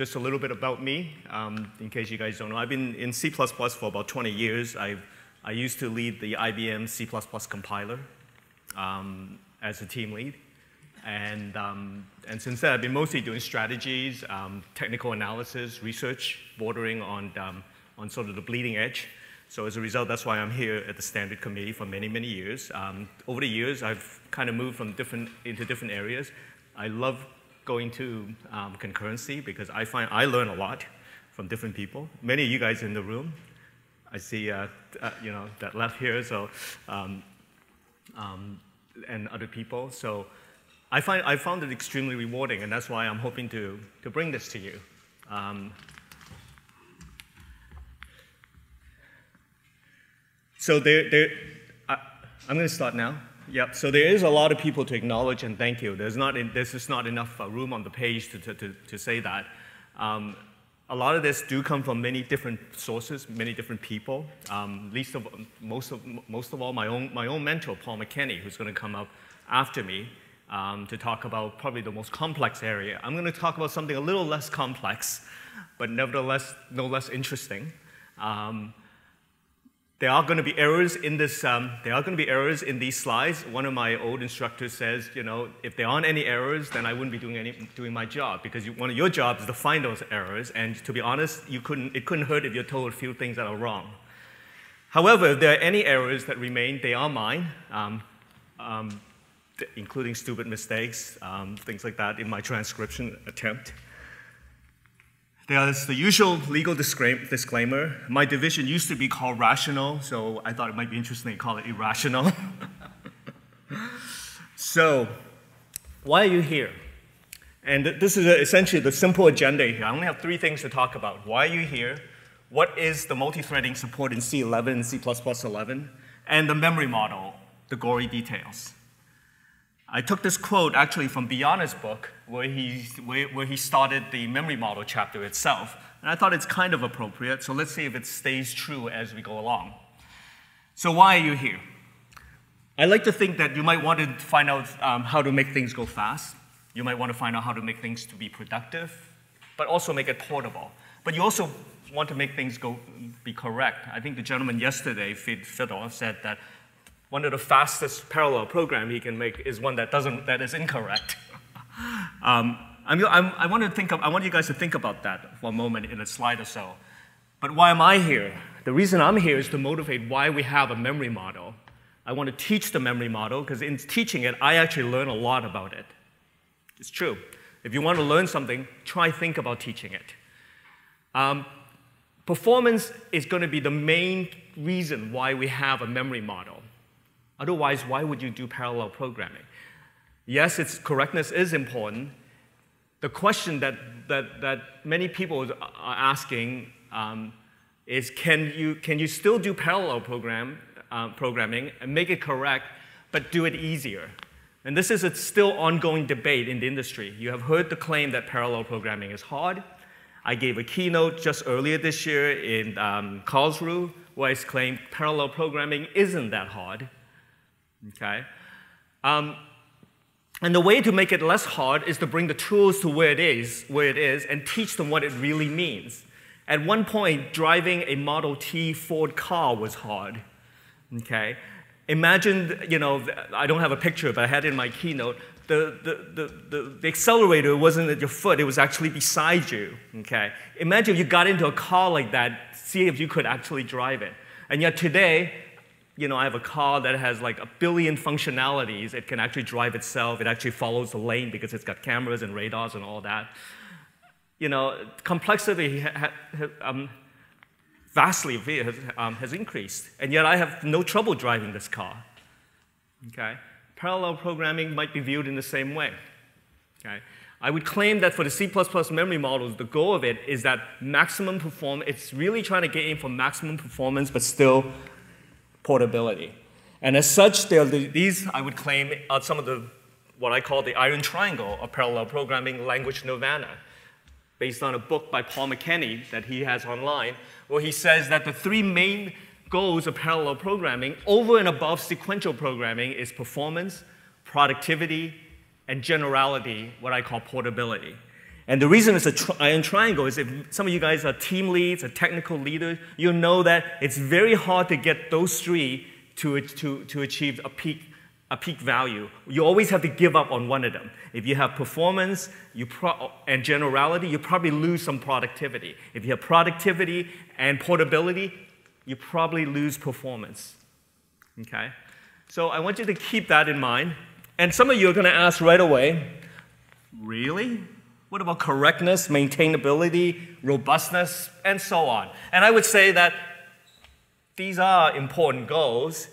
Just a little bit about me, in case you guys don't know. I've been in C++ for about 20 years. I used to lead the IBM C++ compiler as a team lead. And since then, I've been mostly doing strategies, technical analysis, research, bordering on sort of the bleeding edge. So as a result, that's why I'm here at the Standard Committee for many, many years. Over the years, I've kind of moved into different areas. I love going to concurrency because I find I learn a lot from different people. Many of you guys in the room, I see you know, that left here, so and other people. So I found it extremely rewarding, and that's why I'm hoping to bring this to you. So I'm going to start now. Yep. So there is a lot of people to acknowledge and thank you. There's just not enough room on the page to say that. A lot of this do come from many different sources, many different people. Most of all, my own mentor, Paul McKenney, who's going to come up after me to talk about probably the most complex area. I'm going to talk about something a little less complex, but nevertheless no less interesting. There are going to be errors in this. There are going to be errors in these slides. One of my old instructors says, you know, if there aren't any errors, then I wouldn't be doing my job, because one of your jobs is to find those errors. And to be honest, it couldn't hurt if you're told a few things that are wrong. However, if there are any errors that remain, they are mine, including stupid mistakes, things like that in my transcription attempt. There's the usual legal disclaimer. My division used to be called rational, so I thought it might be interesting to call it irrational. So, why are you here? And this is essentially the simple agenda here. I only have three things to talk about. Why are you here? What is the multi-threading support in C11 and C++11? And the memory model, the gory details. I took this quote actually from Bjarne's book, where he started the memory model chapter itself, and I thought it's kind of appropriate, so let's see if it stays true as we go along. So why are you here? I like to think that you might want to find out how to make things go fast. You might want to find out how to make things to be productive, but also make it portable. But you also want to make things be correct. I think the gentleman yesterday, Fedor, said that one of the fastest parallel program he can make is one that is incorrect. I want you guys to think about that for a moment in a slide or so. But why am I here? The reason I'm here is to motivate why we have a memory model. I want to teach the memory model, because in teaching it, I actually learn a lot about it. It's true. If you want to learn something, think about teaching it. Performance is going to be the main reason why we have a memory model. Otherwise, why would you do parallel programming? Yes, its correctness is important. The question that many people are asking is, can you still do parallel programming and make it correct, but do it easier? And this is a still ongoing debate in the industry. You have heard the claim that parallel programming is hard. I gave a keynote just earlier this year in Karlsruhe, where I claimed parallel programming isn't that hard. Okay, and the way to make it less hard is to bring the tools to where it is, and teach them what it really means. At one point, driving a Model T Ford car was hard. Okay, imagine, you know, I don't have a picture, but I had it in my keynote. The accelerator wasn't at your foot; it was actually beside you. Okay, imagine if you got into a car like that, see if you could actually drive it. And yet today, you know, I have a car that has like a billion functionalities. It can actually drive itself. It actually follows the lane because it's got cameras and radars and all that. You know, complexity vastly has increased, and yet I have no trouble driving this car. Okay, parallel programming might be viewed in the same way. Okay, I would claim that for the C++ memory models, the goal of it is that maximum performance. It's really trying to get in for maximum performance, but still portability. And as such, these, I would claim, are some of the, what I call the iron triangle of parallel programming language nirvana, based on a book by Paul McKenney that he has online, where he says that the three main goals of parallel programming over and above sequential programming is performance, productivity, and generality, what I call portability. And the reason it's an iron triangle is if some of you guys are team leads or technical leaders, you'll know that it's very hard to get those three to achieve a peak value. You always have to give up on one of them. If you have performance and generality, you probably lose some productivity. If you have productivity and portability, you probably lose performance. Okay? So I want you to keep that in mind. And some of you are going to ask right away, really? What about correctness, maintainability, robustness, and so on? And I would say that these are important goals,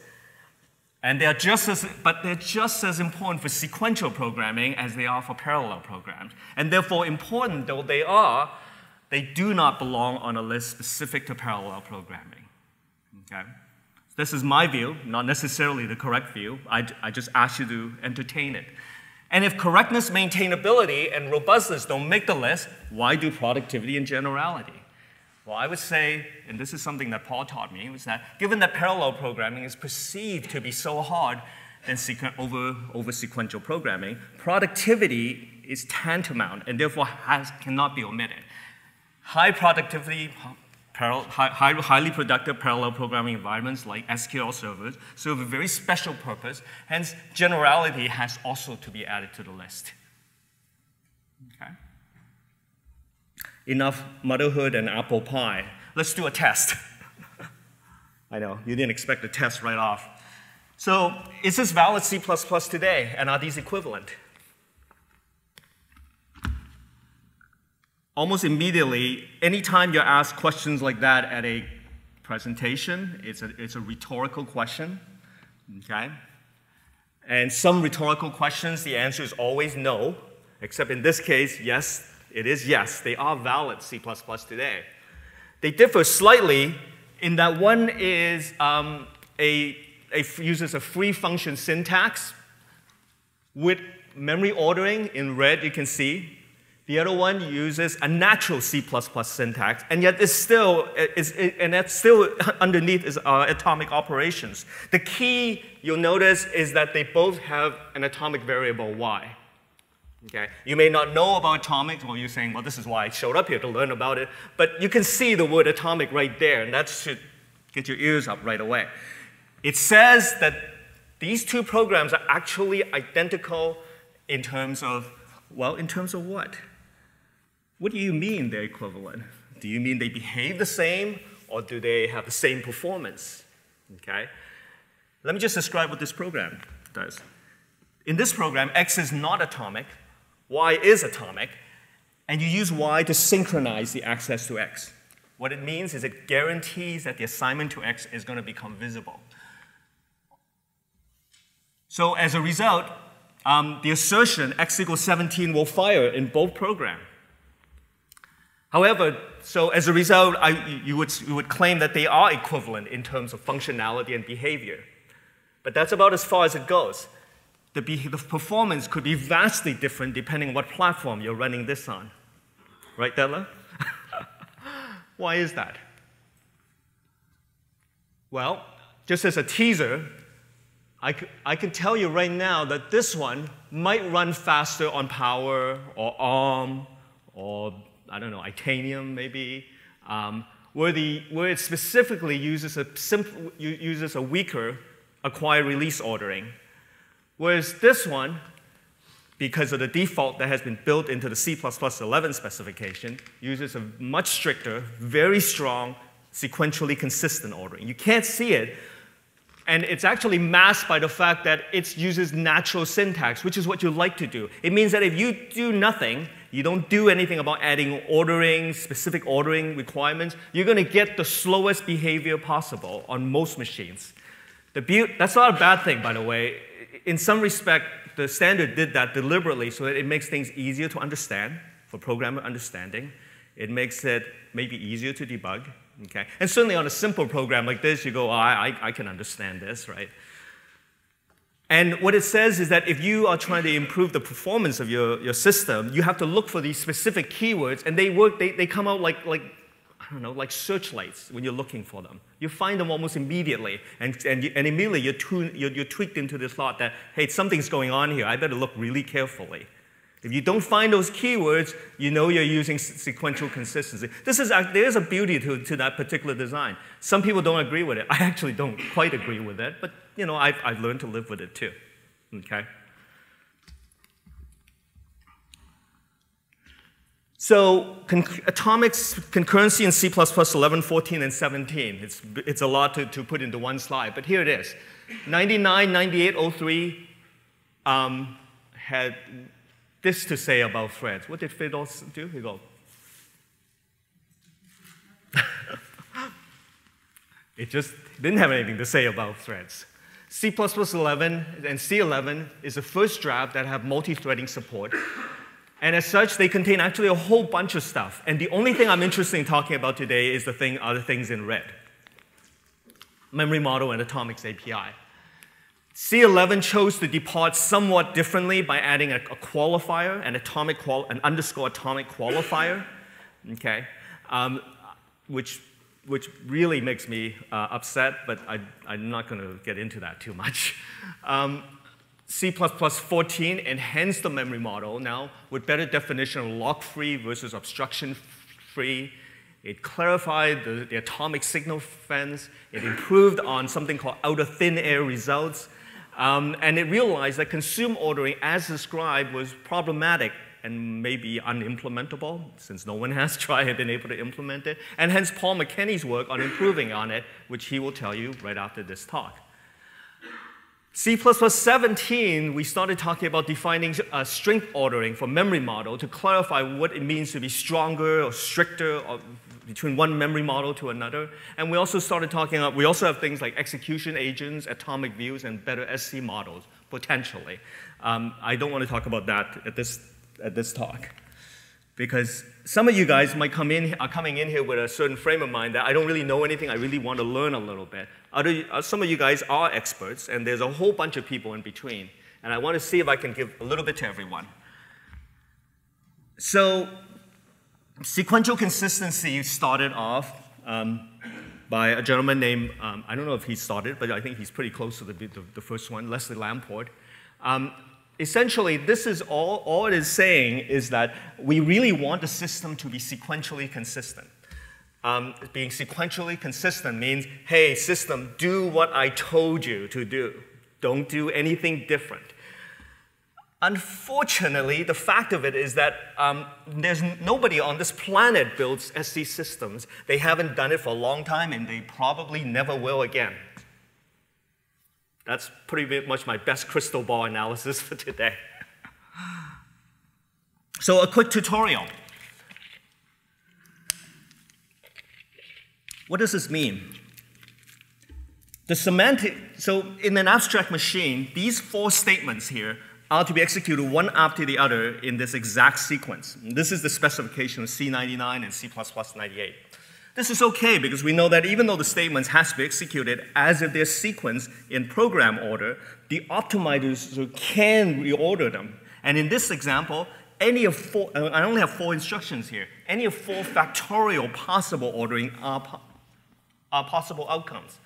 and they're just as important for sequential programming as they are for parallel programs. And therefore, important though they are, they do not belong on a list specific to parallel programming. Okay? This is my view, not necessarily the correct view. I just ask you to entertain it. And if correctness, maintainability, and robustness don't make the list, why do productivity and generality? Well, I would say, and this is something that Paul taught me, was that given that parallel programming is perceived to be so hard than over sequential programming, productivity is tantamount and therefore cannot be omitted. High productivity, highly productive parallel programming environments like SQL servers serve a very special purpose, hence generality has also to be added to the list. Okay. Enough motherhood and apple pie. Let's do a test. I know, you didn't expect a test right off. So, is this valid C++ today, and are these equivalent? Almost immediately, anytime you're asked questions like that at a presentation, it's a rhetorical question, okay? And some rhetorical questions, the answer is always no, except in this case, yes, it is yes. They are valid C++ today. They differ slightly in that one is uses a free function syntax with memory ordering. In red, you can see. The other one uses a natural C++ syntax, and yet that's still underneath is atomic operations. The key you'll notice is that they both have an atomic variable y. Okay? You may not know about atomic, or you're saying, well, this is why I showed up here to learn about it, but you can see the word atomic right there, and that should get your ears up right away. It says that these two programs are actually identical in terms of, well, in terms of what? What do you mean they're equivalent? Do you mean they behave the same, or do they have the same performance? Okay. Let me just describe what this program does. In this program, X is not atomic, Y is atomic, and you use Y to synchronize the access to X. What it means is it guarantees that the assignment to X is going to become visible. So as a result, the assertion X equals 17 will fire in both programs. However, so as a result, you would claim that they are equivalent in terms of functionality and behavior. But that's about as far as it goes. The performance could be vastly different depending on what platform you're running this on. Right, Della? Why is that? Well, just as a teaser, I can tell you right now that this one might run faster on Power or ARM or I don't know, Itanium maybe, where it specifically uses a weaker acquire release ordering. Whereas this one, because of the default that has been built into the C++11 specification, uses a much stricter, very strong, sequentially consistent ordering. You can't see it, and it's actually masked by the fact that it uses natural syntax, which is what you like to do. It means that if you do nothing, you don't do anything about adding ordering, specific ordering requirements, you're going to get the slowest behavior possible on most machines. That's not a bad thing, by the way. In some respect, the standard did that deliberately so that it makes things easier to understand, for programmer understanding. It makes it maybe easier to debug. Okay? And certainly on a simple program like this, you go, oh, I can understand this, right? And what it says is that if you are trying to improve the performance of your system, you have to look for these specific keywords, and they come out like I don't know, like searchlights when you're looking for them. You find them almost immediately, and immediately you're tweaked into the thought that, hey, something's going on here. I better look really carefully. If you don't find those keywords, you know you're using sequential consistency. There's a beauty to that particular design. Some people don't agree with it. I actually don't quite agree with it, but you know, I've learned to live with it too. Okay. So atomics, concurrency in C++11, 14, and 17. It's a lot to put into one slide, but here it is. 99, 98, 03 had this to say about threads. What did Fedor do? He goes, it just didn't have anything to say about threads. C++11 and C11 is the first draft that have multi-threading support. And as such, they contain actually a whole bunch of stuff. And the only thing I'm interested in talking about today is the things in red. Memory model and atomics API. C11 chose to depart somewhat differently by adding a qualifier, an underscore atomic qualifier, okay, which really makes me upset, but I'm not going to get into that too much. C++14 enhanced the memory model now with better definition of lock-free versus obstruction-free. It clarified the atomic signal fence. It improved on something called out-of-thin-air results. And it realized that consume ordering, as described, was problematic and maybe unimplementable, since no one has tried and been able to implement it, and hence Paul McKenney's work on improving on it, which he will tell you right after this talk. C++17, we started talking about defining strength ordering for memory model to clarify what it means to be stronger or stricter between one memory model to another. And we also started talking about, we also have things like execution agents, atomic views, and better SC models, potentially. I don't want to talk about that at this talk, because some of you guys might are coming in here with a certain frame of mind that I don't really know anything, I really want to learn a little bit. Some of you guys are experts, and there's a whole bunch of people in between, and I want to see if I can give a little bit to everyone. So sequential consistency started off by a gentleman named, I don't know if he started, but I think he's pretty close to the first one, Leslie Lamport. Essentially, this is all it is saying is that we really want the system to be sequentially consistent. Being sequentially consistent means, hey, system, do what I told you to do. Don't do anything different. Unfortunately, the fact of it is that there's nobody on this planet builds SC systems. They haven't done it for a long time, and they probably never will again. That's pretty much my best crystal ball analysis for today. So a quick tutorial. What does this mean? So in an abstract machine, these four statements here are to be executed one after the other in this exact sequence. And this is the specification of C99 and C++98. This is okay because we know that even though the statements has to be executed as if they're sequenced in program order, the optimizer can reorder them. And in this example, any of four, I only have four instructions here, any of four factorial possible ordering are possible outcomes.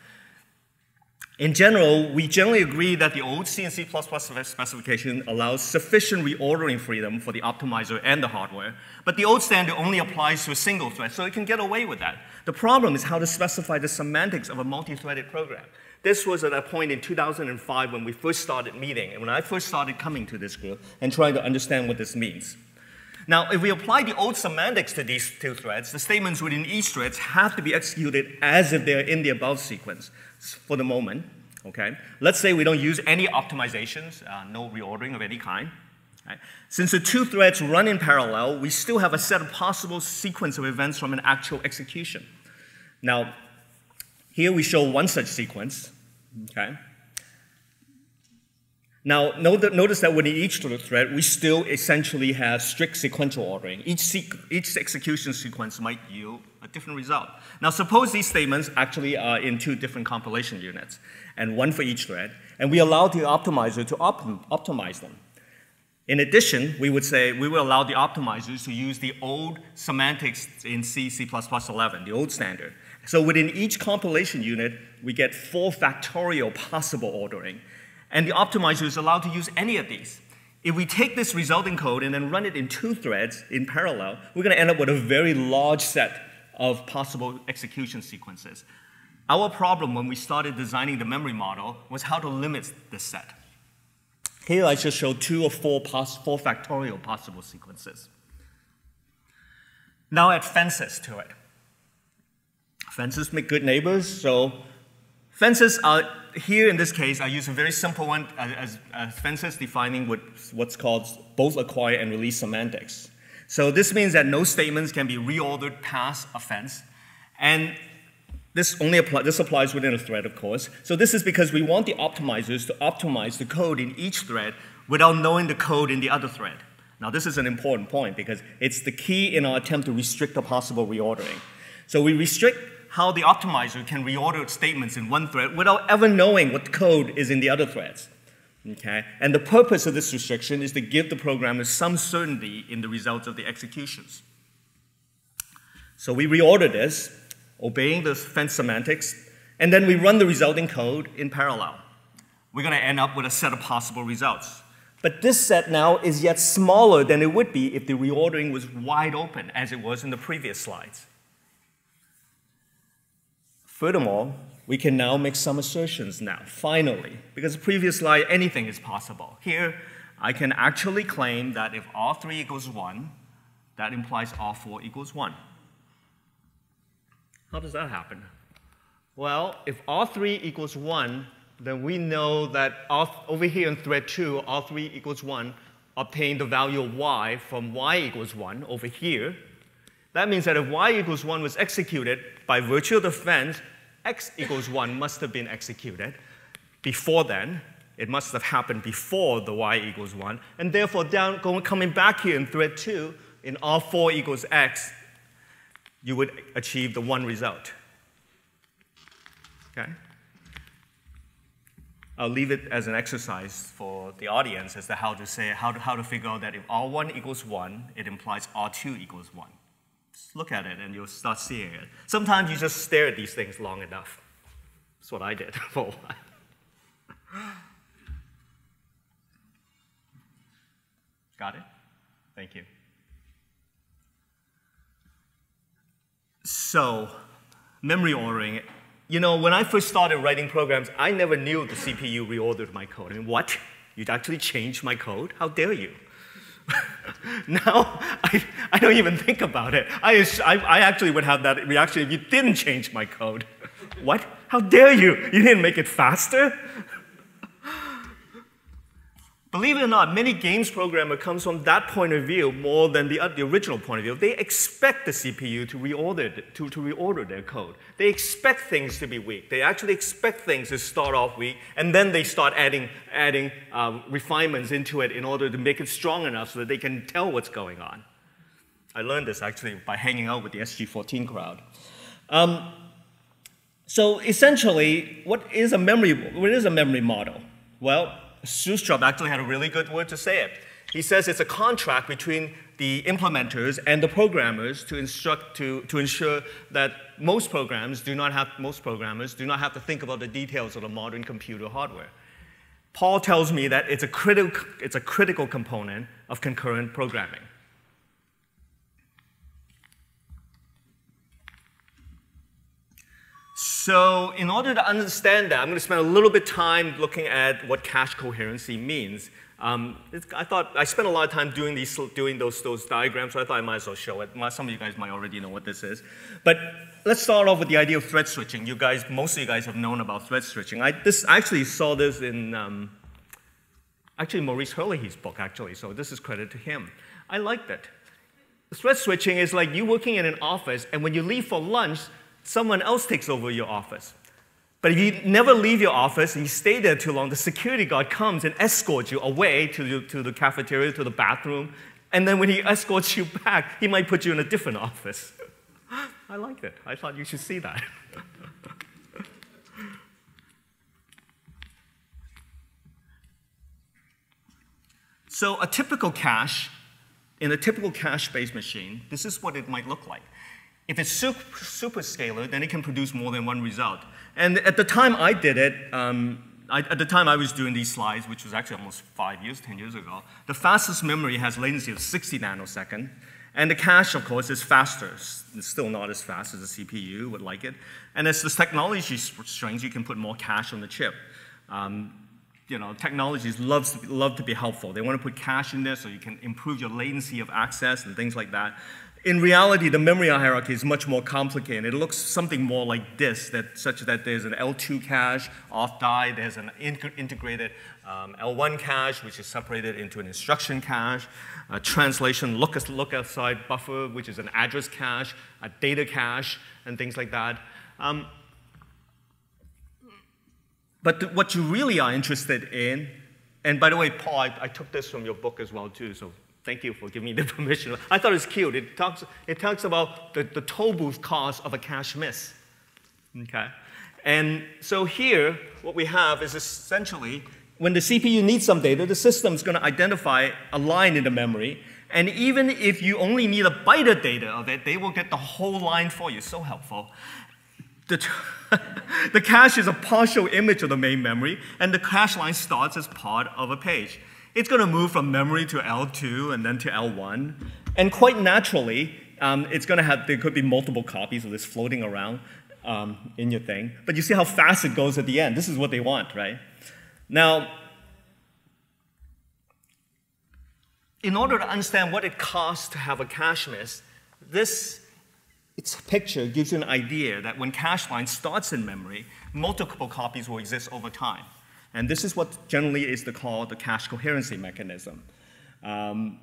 In general, we generally agree that the old C and C++ specification allows sufficient reordering freedom for the optimizer and the hardware, but the old standard only applies to a single thread, so it can get away with that. The problem is how to specify the semantics of a multi-threaded program. This was at a point in 2005 when we first started meeting, and when I first started coming to this group and trying to understand what this means. Now, if we apply the old semantics to these two threads, the statements within each thread have to be executed as if they're in the above sequence for the moment. Okay? Let's say we don't use any optimizations, no reordering of any kind. Right? Since the two threads run in parallel, we still have a set of possible sequence of events from an actual execution. Now, here we show one such sequence. Okay? Now, notice that within each thread, we still essentially have strict sequential ordering. Each execution sequence might yield a different result. Now, suppose these statements actually are in two different compilation units, and one for each thread, and we allow the optimizer to optimize them. In addition, we would say we will allow the optimizers to use the old semantics in C, C++11, the old standard. So within each compilation unit, we get four factorial possible ordering. And the optimizer is allowed to use any of these. If we take this resulting code and then run it in two threads in parallel, we're going to end up with a very large set of possible execution sequences. Our problem when we started designing the memory model was how to limit this set. Here I just show four factorial possible sequences. Now add fences to it. Fences make good neighbors, so fences are, here in this case, I use a very simple one as fences defining what's called both acquire and release semantics. So this means that no statements can be reordered past a fence, and this applies within a thread, of course. So this is because we want the optimizers to optimize the code in each thread without knowing the code in the other thread. Now this is an important point because it's the key in our attempt to restrict the possible reordering. So we restrict how the optimizer can reorder statements in one thread without ever knowing what code is in the other threads. Okay? And the purpose of this restriction is to give the programmer some certainty in the results of the executions. So we reorder this, obeying the fence semantics, and then we run the resulting code in parallel. We're going to end up with a set of possible results. But this set now is yet smaller than it would be if the reordering was wide open, as it was in the previous slides. Furthermore, we can now make some assertions now, finally, because the previous slide, anything is possible. Here, I can actually claim that if R3 equals 1, that implies R4 equals 1. How does that happen? Well, if R3 equals 1, then we know that over here in thread 2, R3 equals 1 obtained the value of y from y equals 1 over here. That means that if y equals 1 was executed, by virtue of the fence, x equals 1 must have been executed before then. It must have happened before the y equals 1. And therefore, coming back here in thread 2, in R4 equals x, you would achieve the 1 result. Okay? I'll leave it as an exercise for the audience as to how to figure out that if R1 equals 1, it implies R2 equals 1. Just look at it and you'll start seeing it. Sometimes you just stare at these things long enough. That's what I did for a while. Got it? Thank you. So, memory ordering. You know, when I first started writing programs, I never knew the CPU reordered my code. I mean, what? You'd actually change my code? How dare you? Now, I don't even think about it. I actually would have that reaction if you didn't change my code. What? How dare you? You didn't make it faster? Believe it or not, many games programmer comes from that point of view more than the original point of view. They expect the CPU to reorder their code. They expect things to be weak. They actually expect things to start off weak, and then they start adding refinements into it in order to make it strong enough so that they can tell what's going on. I learned this, actually, by hanging out with the SG14 crowd. So essentially, what is a memory model? Well, Sustrup actually had a really good word to say it. He says it's a contract between the implementers and the programmers to ensure that most programmers do not have to think about the details of the modern computer hardware. Paul tells me that it's a critical component of concurrent programming. So in order to understand that, I'm going to spend a little bit of time looking at what cache coherency means. I spent a lot of time doing those diagrams, so I thought I might as well show it. Some of you guys might already know what this is. But let's start off with the idea of thread switching. You guys, most of you guys have known about thread switching. I actually saw this in Maurice Herlihy's book, so this is credit to him. I liked it. Thread switching is like you working in an office, and when you leave for lunch, someone else takes over your office. But if you never leave your office and you stay there too long, the security guard comes and escorts you away to the cafeteria, to the bathroom, and then when he escorts you back, he might put you in a different office. I liked it. I thought you should see that. So a typical cache, in a typical cache-based machine, this is what it might look like. If it's superscalar, then it can produce more than one result. And at the time I did it, at the time I was doing these slides, which was actually almost 10 years ago, the fastest memory has latency of 60 nanoseconds. And the cache, of course, is faster. It's still not as fast as the CPU would like it. And as this technology strings, you can put more cache on the chip. You know, technologies love to be helpful. They want to put cache in there so you can improve your latency of access and things like that. In reality, the memory hierarchy is much more complicated. It looks something more like this, such that there's an L2 cache off die. There's an integrated L1 cache, which is separated into an instruction cache, a translation look-aside buffer, which is an address cache, a data cache, and things like that. But what you really are interested in, and by the way, Paul, I took this from your book as well, too, so thank you for giving me the permission. I thought it was cute. It talks about the toll booth cost of a cache miss. Okay? And so here, what we have is essentially, when the CPU needs some data, the system's going to identify a line in the memory. And even if you only need a byte of data of it, they will get the whole line for you. So helpful. The cache is a partial image of the main memory, and the cache line starts as part of a page. It's going to move from memory to L2 and then to L1. And quite naturally, it's going to have, there could be multiple copies of this floating around in your thing. But you see how fast it goes at the end. This is what they want, right? Now, in order to understand what it costs to have a cache miss, this picture gives you an idea that when cache line starts in memory, multiple copies will exist over time. And this is what generally is called the cache coherency mechanism. CPU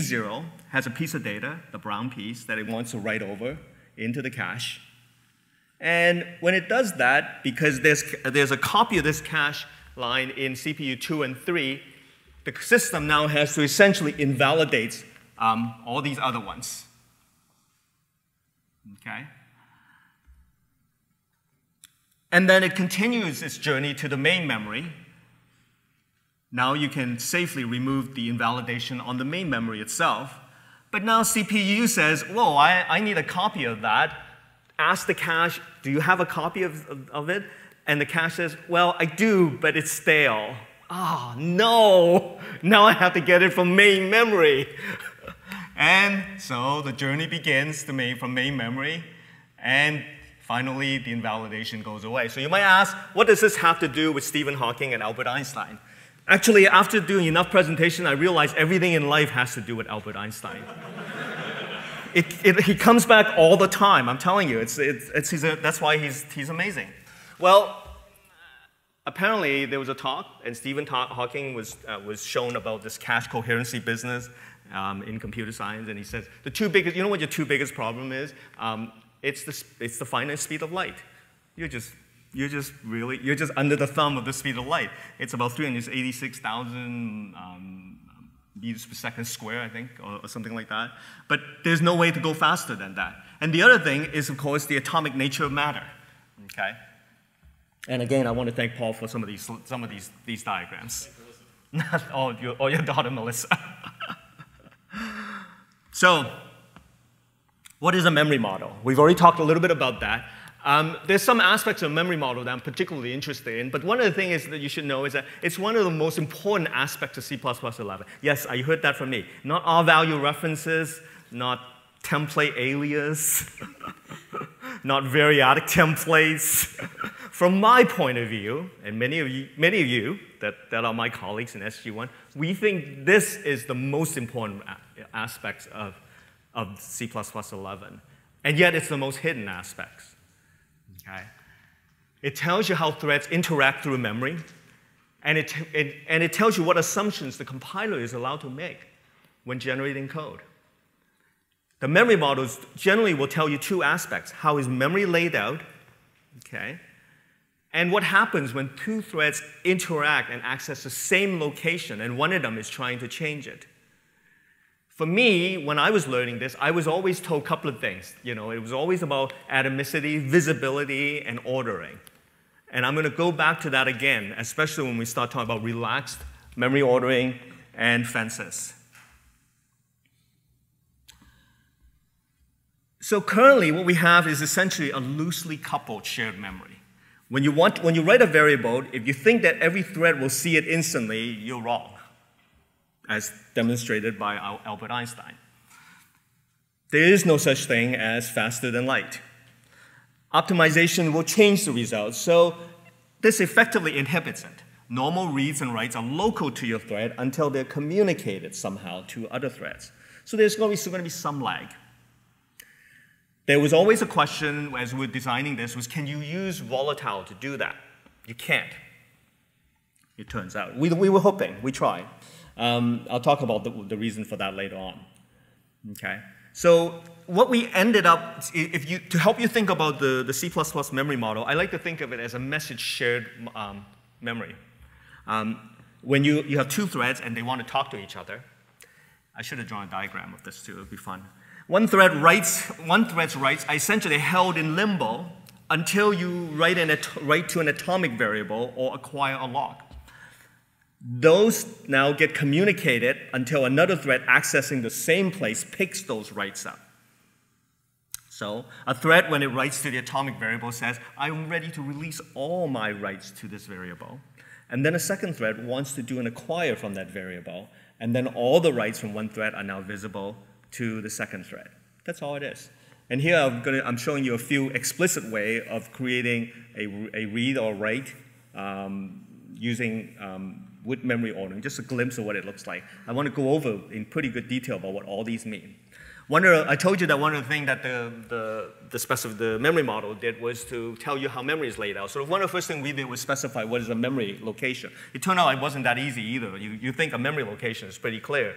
0 has a piece of data, the brown piece, that it wants to write over into the cache. And when it does that, because there's a copy of this cache line in CPU 2 and 3, the system now has to essentially invalidate all these other ones. Okay? And then it continues its journey to the main memory. Now you can safely remove the invalidation on the main memory itself. But now CPU says, whoa, I need a copy of that. Ask the cache, do you have a copy of it? And the cache says, well, I do, but it's stale. Oh, no. Now I have to get it from main memory. And so the journey begins from main memory. And finally, the invalidation goes away. So you might ask, what does this have to do with Stephen Hawking and Albert Einstein? Actually, after doing enough presentation, I realized everything in life has to do with Albert Einstein. He comes back all the time, I'm telling you. That's why he's amazing. Well, apparently there was a talk, and Stephen Hawking was shown about this cache coherency business in computer science, and he says, you know what your two biggest problem is? It's the finite speed of light. You're just under the thumb of the speed of light. It's about 386,000 meters per second square, I think, or something like that. But there's no way to go faster than that. And the other thing is, of course, the atomic nature of matter. Okay. And again, I want to thank Paul for some of these diagrams. Or your daughter Melissa. So, what is a memory model? We've already talked a little bit about that. There's some aspects of a memory model that I'm particularly interested in, but one of the things that you should know is that it's one of the most important aspects of C++11. Yes, I heard that from me. Not R-value references, not template alias, not variadic templates. From my point of view, and many of you that are my colleagues in SG1, we think this is the most important aspect of C++11. And yet it's the most hidden aspects. Okay? It tells you how threads interact through memory, and it tells you what assumptions the compiler is allowed to make when generating code. The memory models generally will tell you two aspects. How is memory laid out, okay, and what happens when two threads interact and access the same location, and one of them is trying to change it. For me, when I was learning this, I was always told a couple of things. You know, it was always about atomicity, visibility, and ordering. And I'm going to go back to that again, especially when we start talking about relaxed memory ordering and fences. So currently, what we have is essentially a loosely coupled shared memory. When you write a variable, if you think that every thread will see it instantly, you're wrong, as demonstrated by Albert Einstein. There is no such thing as faster than light. Optimization will change the results, so this effectively inhibits it. Normal reads and writes are local to your thread until they're communicated somehow to other threads. So there's always going to be some lag. There was always a question as we were designing this was, can you use volatile to do that? You can't, it turns out. We were hoping, we tried. I'll talk about the reason for that later on. Okay. So what we ended up, to help you think about the C++ memory model, I like to think of it as a message shared memory. When you have two threads and they want to talk to each other, I should have drawn a diagram of this too, it would be fun. One thread's writes are essentially held in limbo until you write to an atomic variable or acquire a log. Those now get communicated until another thread accessing the same place picks those writes up. So a thread, when it writes to the atomic variable, says, I'm ready to release all my writes to this variable. And then a second thread wants to do an acquire from that variable. And then all the writes from one thread are now visible to the second thread. That's all it is. And here I'm showing you a few explicit ways of creating a read or write using with memory ordering, just a glimpse of what it looks like. I want to go over in pretty good detail about what all these mean. I told you that one of the things that the memory model did was to tell you how memory is laid out. So one of the first things we did was specify what is a memory location. It turned out it wasn't that easy either. You think a memory location is pretty clear,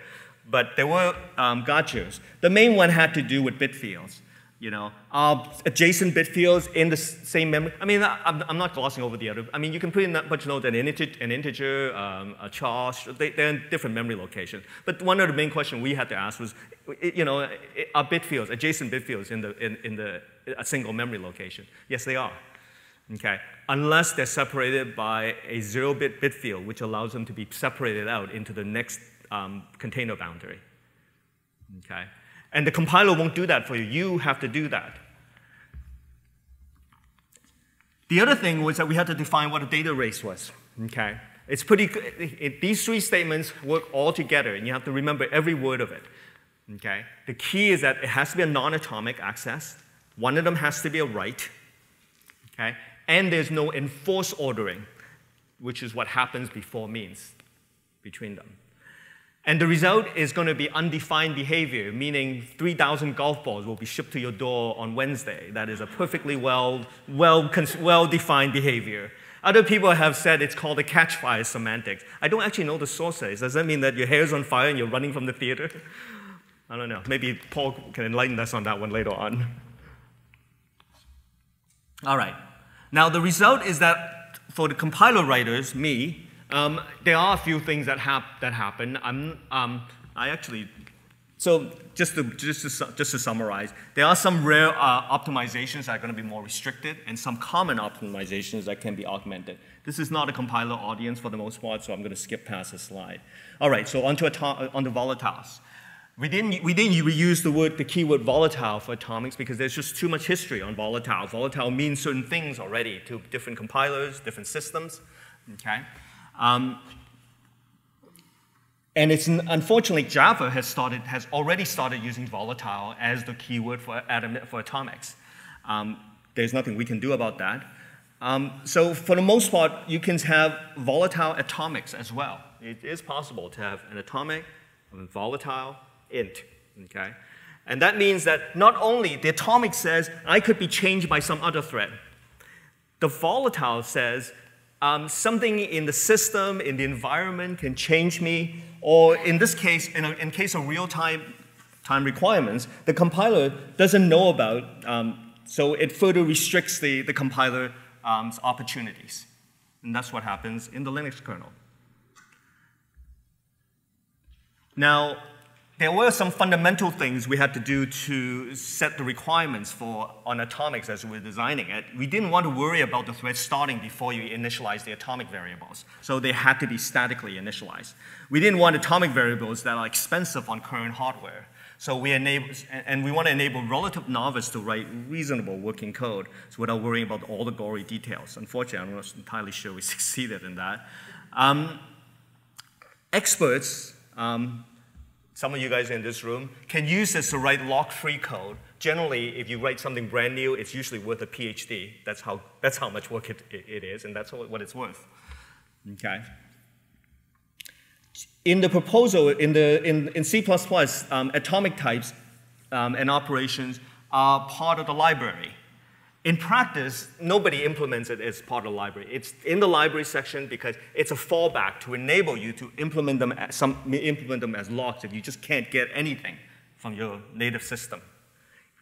but there were gotchas. The main one had to do with bit fields. You know, are adjacent bit fields in the same memory? I mean, I'm not glossing over the other. I mean, you can pretty much know that an integer, a char, they're in different memory locations. But one of the main questions we had to ask was, you know, are bit fields, adjacent bit fields in a single memory location? Yes, they are. Okay, unless they're separated by a 0-bit bit field, which allows them to be separated out into the next container boundary. Okay. And the compiler won't do that for you. You have to do that. The other thing was that we had to define what a data race was. Okay, it's pretty. These three statements work all together, and you have to remember every word of it. Okay, the key is that it has to be a non-atomic access. One of them has to be a write. Okay, and there's no enforce ordering, which is what happens before means between them. And the result is going to be undefined behavior, meaning 3,000 golf balls will be shipped to your door on Wednesday. That is a perfectly well-defined behavior. Other people have said it's called the catch-fire semantics. I don't actually know the sources. Does that mean that your hair's on fire and you're running from the theater? I don't know. Maybe Paul can enlighten us on that one later on. All right. Now, the result is that for the compiler writers, me, there are a few things that happen. So just to summarize, there are some rare optimizations that are going to be more restricted, and some common optimizations that can be augmented. This is not a compiler audience for the most part, so I'm going to skip past this slide. All right, so on to volatiles. We didn't reuse the keyword volatile for atomics because there's just too much history on volatile. Volatile means certain things already to different compilers, different systems. Okay. And it's unfortunately Java has already started using volatile as the keyword for atomics. There's nothing we can do about that. So for the most part, you can have volatile atomics as well. It is possible to have an atomic, a volatile, int. Okay? And that means that not only the atomic says, I could be changed by some other thread. The volatile says, something in the system, in the environment can change me, or in this case, in case of real-time requirements, the compiler doesn't know about, so it further restricts the compiler's opportunities. And that's what happens in the Linux kernel. Now, there were some fundamental things we had to do to set the requirements on atomics as we were designing it. We didn't want to worry about the thread starting before you initialize the atomic variables. So they had to be statically initialized. We didn't want atomic variables that are expensive on current hardware. So we enable, and we want to enable relative novice to write reasonable working code, so without worrying about all the gory details. Unfortunately, I'm not entirely sure we succeeded in that. Experts, some of you guys in this room, can use this to write lock-free code. Generally, if you write something brand new, it's usually worth a PhD. That's how much work it is, and that's what it's worth. Okay. In the proposal, in C++, atomic types and operations are part of the library. In practice, nobody implements it as part of the library. It's in the library section because it's a fallback to enable you to implement them as, locks if you just can't get anything from your native system.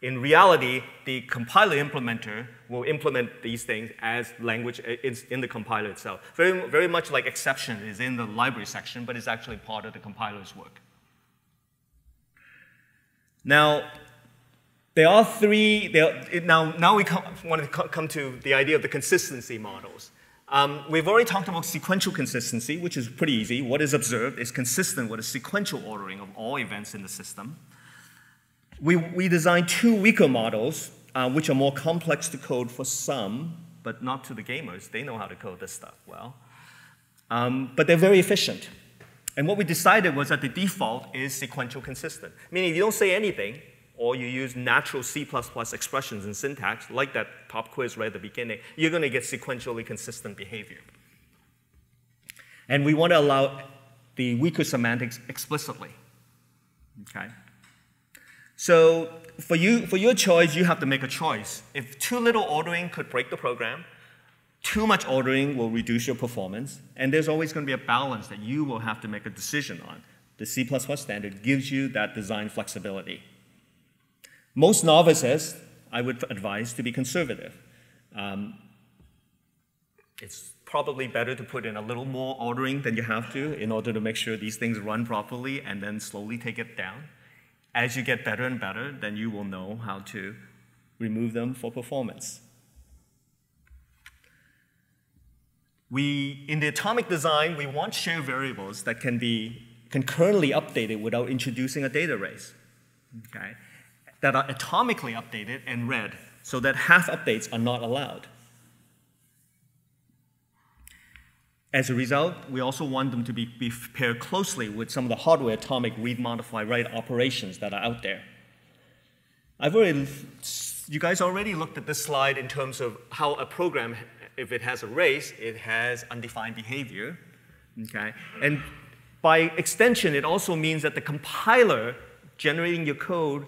In reality, the compiler implementer will implement these things as language in the compiler itself. Very, very much like exception is in the library section, but it's actually part of the compiler's work. Now, there are three. Now we want to come to the idea of the consistency models. We've already talked about sequential consistency, which is pretty easy. What is observed is consistent with a sequential ordering of all events in the system. We designed two weaker models, which are more complex to code for some, but not to the gamers. They know how to code this stuff well. But they're very efficient. And what we decided was that the default is sequential consistent, meaning if you don't say anything, or you use natural C++ expressions and syntax, like that pop quiz right at the beginning, you're going to get sequentially consistent behavior. And we want to allow the weaker semantics explicitly. Okay. So for your choice, you have to make a choice. If too little ordering could break the program, too much ordering will reduce your performance, and there's always going to be a balance that you will have to make a decision on. The C++ standard gives you that design flexibility. Most novices, I would advise to be conservative. It's probably better to put in a little more ordering than you have to in order to make sure these things run properly and then slowly take it down. As you get better and better, then you will know how to remove them for performance. In the atomic design, we want shared variables that can be concurrently updated without introducing a data race, okay, that are atomically updated and read, so that half updates are not allowed. As a result, we also want them to be paired closely with some of the hardware atomic read, modify, write operations that are out there. You guys already looked at this slide in terms of how a program, if it has a race, it has undefined behavior. Okay? And by extension, it also means that the compiler generating your code,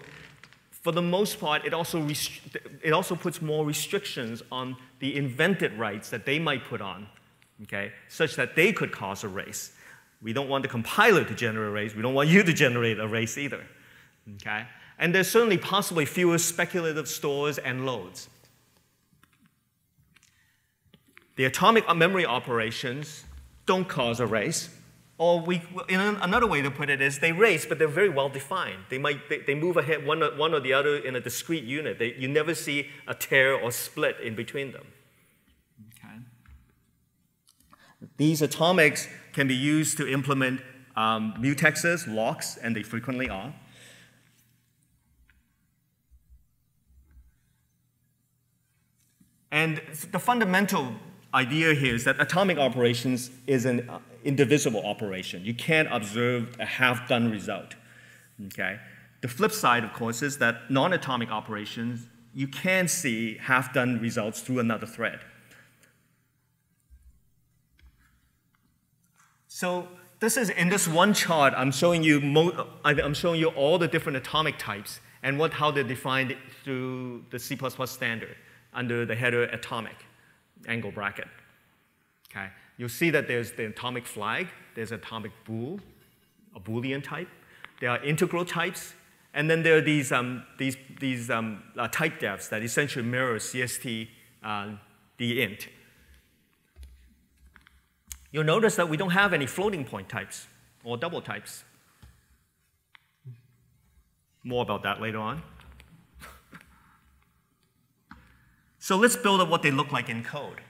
for the most part, it also puts more restrictions on the invented rights that they might put on. Okay, such that they could cause a race. We don't want the compiler to generate a race. We don't want you to generate a race either. Okay? And there's certainly possibly fewer speculative stores and loads. The atomic memory operations don't cause a race. Or in another way to put it is they race, but they're very well defined. They move ahead one or the other in a discrete unit. You never see a tear or split in between them. These atomics can be used to implement mutexes, locks, and they frequently are. And the fundamental idea here is that atomic operations is an indivisible operation. You can't observe a half-done result. Okay? The flip side, of course, is that non-atomic operations, you can see half-done results through another thread. So this is in this one chart. I'm showing you all the different atomic types and how they're defined through the C++ standard under the header atomic angle bracket. Okay, you'll see that there's the atomic flag, there's atomic bool, a Boolean type. There are integral types, and then there are these type defs that essentially mirror CST the int. You'll notice that we don't have any floating point types or double types. More about that later on. So let's build up what they look like in code.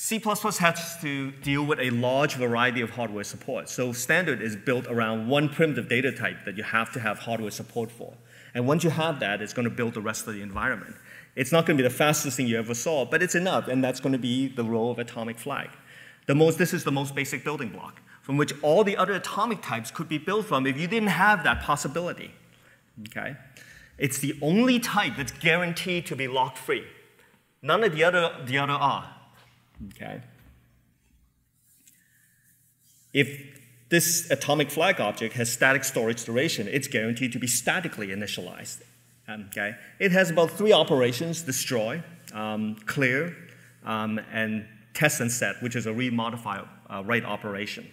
C++ has to deal with a large variety of hardware support. So standard is built around one primitive data type that you have to have hardware support for. And once you have that, it's going to build the rest of the environment. It's not going to be the fastest thing you ever saw, but it's enough, and that's going to be the role of atomic flag. This is the most basic building block, from which all the other atomic types could be built from if you didn't have that possibility. Okay? It's the only type that's guaranteed to be lock-free. None of the other are. Okay. If this atomic flag object has static storage duration, it's guaranteed to be statically initialized. Okay. It has about three operations: destroy, clear, and test and set, which is a read, modify, write operation.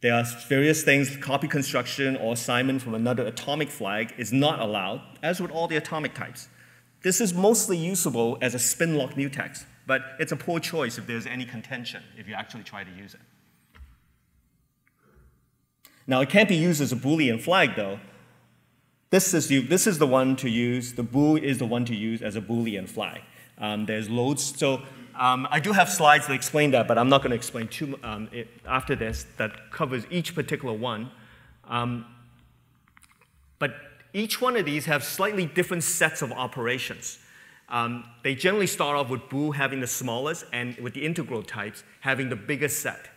There are various things. Copy construction or assignment from another atomic flag is not allowed, as with all the atomic types. This is mostly usable as a spin-lock mutex, but it's a poor choice if there's any contention, if you actually try to use it. Now, it can't be used as a Boolean flag, though. This is the one to use. The bool is the one to use as a Boolean flag. There's loads. So I do have slides that explain that, but I'm not going to explain too much after this that covers each particular one. But each one of these have slightly different sets of operations. They generally start off with bool having the smallest and with the integral types having the biggest set.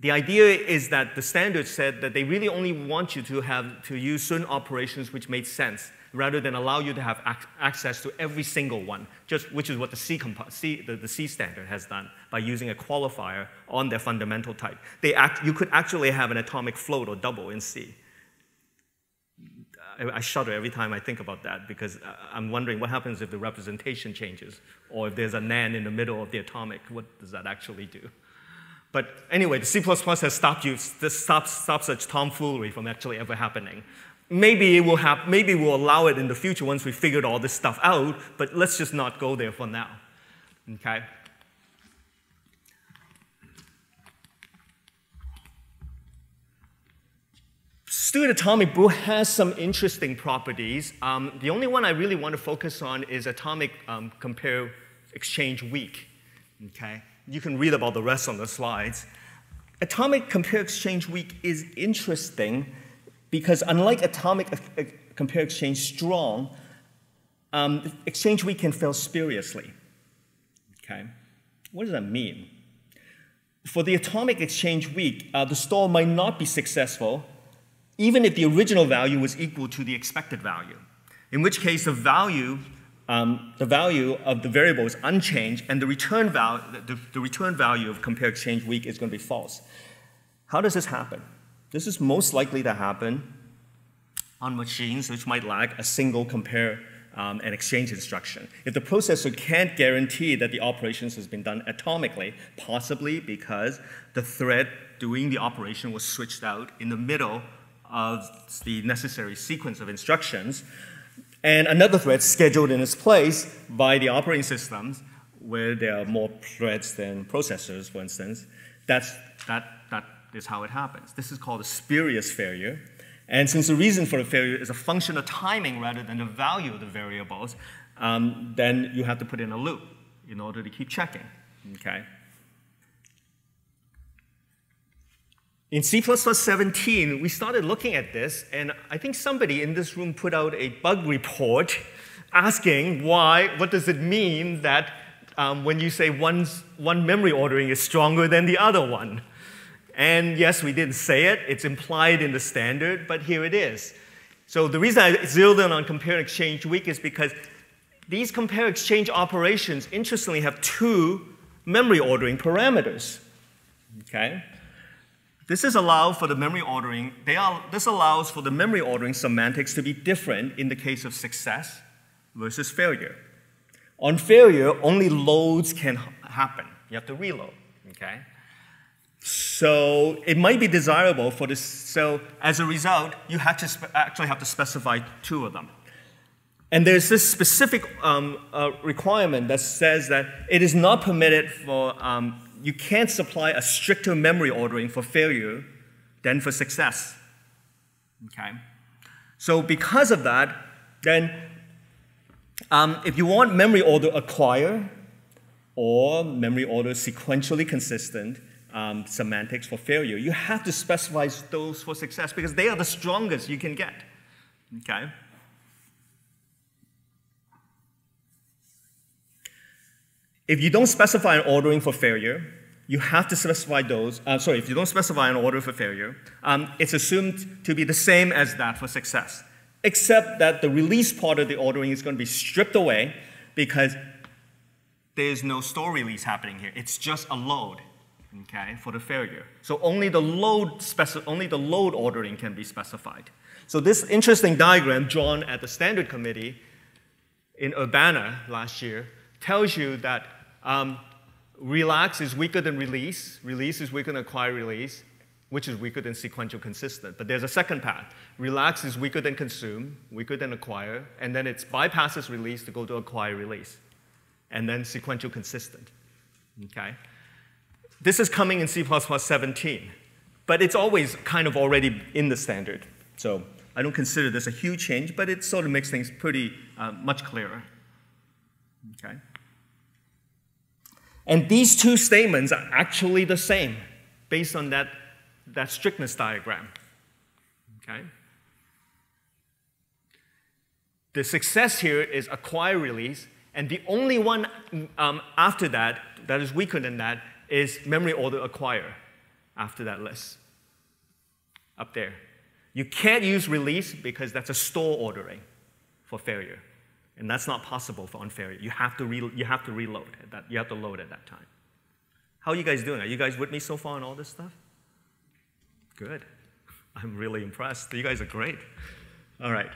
The idea is that the standard said that they really only want you to use certain operations which made sense, rather than allow you to have access to every single one, which is what the C standard has done by using a qualifier on their fundamental type. You could actually have an atomic float or double in C. I shudder every time I think about that, because I'm wondering what happens if the representation changes, or if there's a NAND in the middle of the atomic, what does that actually do? But anyway, the C++ has stopped such tomfoolery from actually ever happening. Maybe it will happen, maybe we'll allow it in the future once we figured all this stuff out, but let's just not go there for now. Okay? Stewart atomic bool has some interesting properties. The only one I really want to focus on is atomic compare exchange weak. Okay? You can read about the rest on the slides. Atomic compare exchange weak is interesting because, unlike atomic compare exchange strong, exchange weak can fail spuriously. Okay? What does that mean? For the atomic exchange weak, the store might not be successful even if the original value was equal to the expected value, in which case the value of the variable is unchanged, and the return value of compare exchange weak is going to be false. How does this happen? This is most likely to happen on machines which might lack a single compare and exchange instruction. If the processor can't guarantee that the operations has been done atomically, possibly because the thread doing the operation was switched out in the middle of the necessary sequence of instructions, and another thread scheduled in its place by the operating systems, where there are more threads than processors, for instance. That is how it happens. This is called a spurious failure. And since the reason for the failure is a function of timing rather than the value of the variables, then you have to put in a loop in order to keep checking. Okay? In C++17, we started looking at this, and I think somebody in this room put out a bug report asking what does it mean that when you say one memory ordering is stronger than the other one? And yes, we didn't say it. It's implied in the standard, but here it is. So the reason I zeroed in on compare and exchange weak is because these compare exchange operations, interestingly, have two memory ordering parameters. Okay? This allows for the memory ordering semantics to be different in the case of success versus failure. On failure, only loads can happen. You have to reload. Okay? So it might be desirable for this. So as a result, you actually have to specify two of them. And there's this specific requirement that says that it is not permitted for you can't supply a stricter memory ordering for failure than for success. Okay? So because of that, then if you want memory order acquire, or memory order sequentially consistent semantics for failure. You have to specify those for success because they are the strongest you can get. Okay. If you don't specify an ordering for failure, you have to specify those. If you don't specify an order for failure, it's assumed to be the same as that for success, except that the release part of the ordering is going to be stripped away because there's no store release happening here. It's just a load, okay, for the failure. So only the load ordering can be specified. So this interesting diagram drawn at the standard committee in Urbana last year tells you that relax is weaker than release. Release is weaker than acquire release, which is weaker than sequential consistent. But there's a second path. Relax is weaker than consume, weaker than acquire, and then it bypasses release to go to acquire release, and then sequential consistent. Okay? This is coming in C++17, but it's always kind of already in the standard. So I don't consider this a huge change, but it sort of makes things pretty much clearer. Okay? And these two statements are actually the same based on that strictness diagram. Okay? The success here is acquire release, and the only one after that that is weaker than that is memory order acquire after that list up there. You can't use release because that's a store ordering for failure. And that's not possible for unfailure. You have to reload at that. You have to load at that time. How are you guys doing? Are you guys with me so far on all this stuff? Good. I'm really impressed. You guys are great. All right.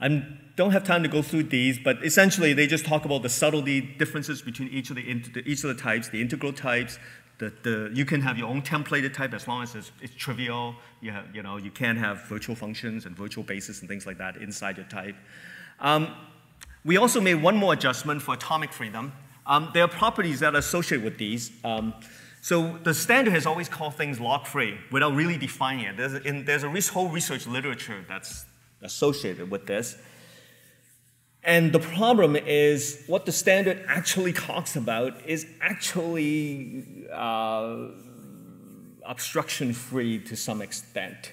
I don't have time to go through these, but essentially they just talk about the subtlety differences between each of the types, the integral types. You can have your own templated type as long as it's trivial. You can't have virtual functions and virtual bases and things like that inside your type. We also made one more adjustment for atomic freedom. There are properties that are associated with these. So the standard has always called things lock-free without really defining it. There's a whole research literature that's associated with this. And the problem is what the standard actually talks about is actually obstruction-free to some extent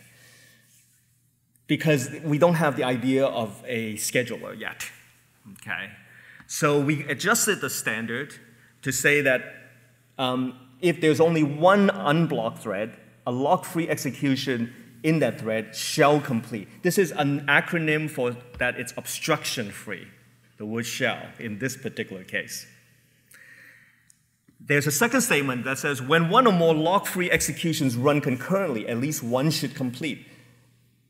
because we don't have the idea of a scheduler yet, okay? So we adjusted the standard to say that if there's only one unblocked thread, a lock-free execution in that thread shall complete. This is an acronym for that it's obstruction-free, the word shall in this particular case. There's a second statement that says, when one or more lock-free executions run concurrently, at least one should complete.